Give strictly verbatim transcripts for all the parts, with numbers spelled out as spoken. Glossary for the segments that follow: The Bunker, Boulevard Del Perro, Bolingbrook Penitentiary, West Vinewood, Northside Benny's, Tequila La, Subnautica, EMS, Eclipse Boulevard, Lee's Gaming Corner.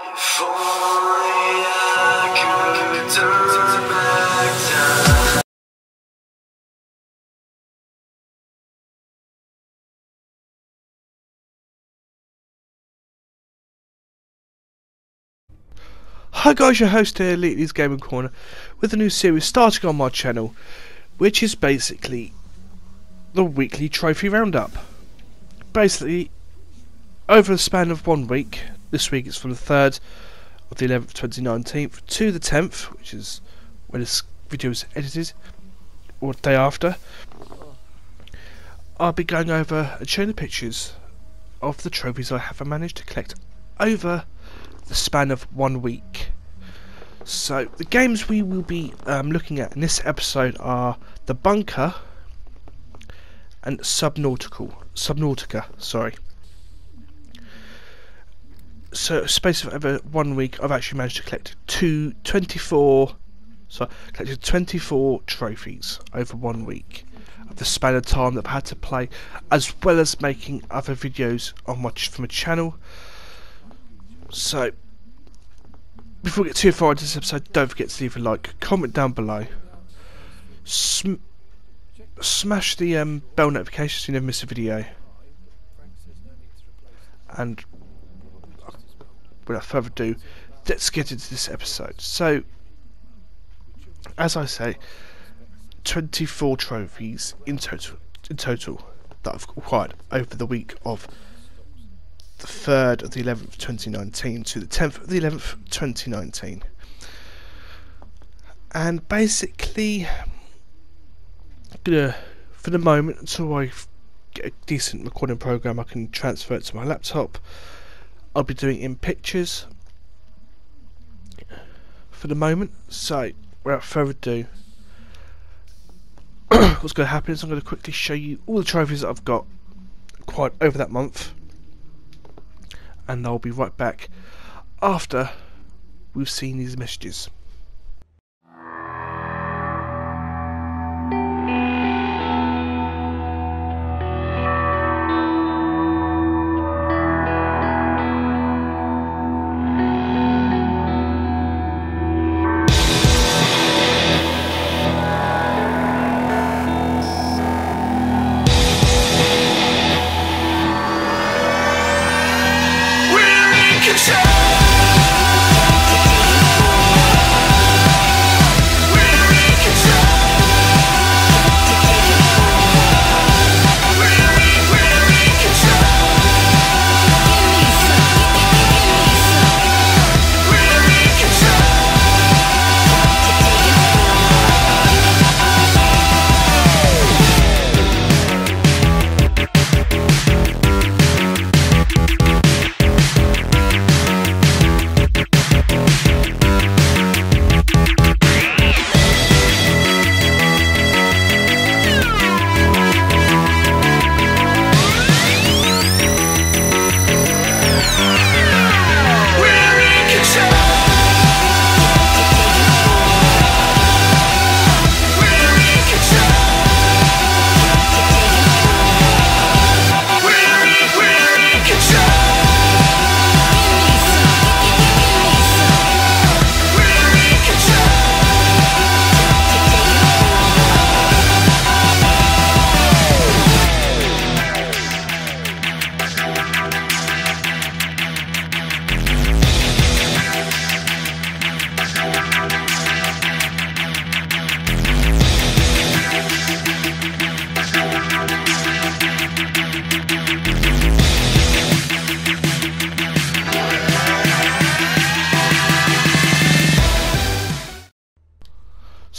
If only I could turn back time. Hi guys, your host here, Lee's Gaming Corner, with a new series starting on my channel, which is basically the weekly trophy roundup. Basically, over the span of one week, this week it's from the third of the eleventh, twenty nineteen, to the tenth, which is when this video is edited, or the day after, I'll be going over and showing the pictures of the trophies I have managed to collect over the span of one week. So the games we will be um, looking at in this episode are The Bunker and Subnautical. Subnautica, sorry. So space of over one week, I've actually managed to collect two twenty-four. So I collected twenty-four trophies over one week of the span of time that I've had to play, as well as making other videos on my from a channel. So, before we get too far into this episode, don't forget to leave a like, comment down below, sm smash the um, bell notification so you never miss a video, and without further ado, let's get into this episode. So, as I say, twenty-four trophies in total, in total that I've acquired over the week of the third of the eleventh, twenty nineteen, to the tenth of the eleventh, twenty nineteen. And basically, I'm gonna, for the moment, until I get a decent recording program I can transfer it to my laptop, I'll be doing it in pictures for the moment. So, without further ado, what's going to happen is I'm going to quickly show you all the trophies that I've got acquired over that month, and I'll be right back after we've seen these messages.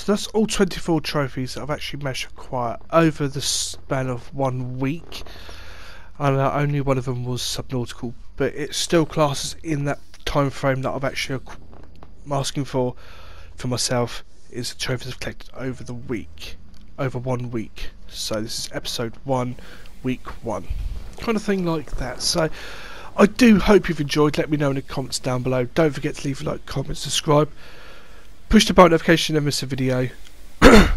That's all twenty-four trophies that I've actually managed to acquire over the span of one week, and uh, only one of them was Subnautical, but it still classes in that time frame that I've actually asking for for myself is the trophies I've collected over the week, over one week. So this is episode one, week one, kind of thing like that. So I do hope you've enjoyed. Let me know in the comments down below. Don't forget to leave a like, comment, subscribe. Push the bell notification and miss a video.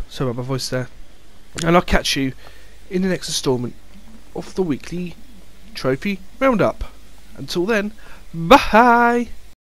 Sorry about my voice there. And I'll catch you in the next instalment of the weekly trophy roundup. Until then, bye!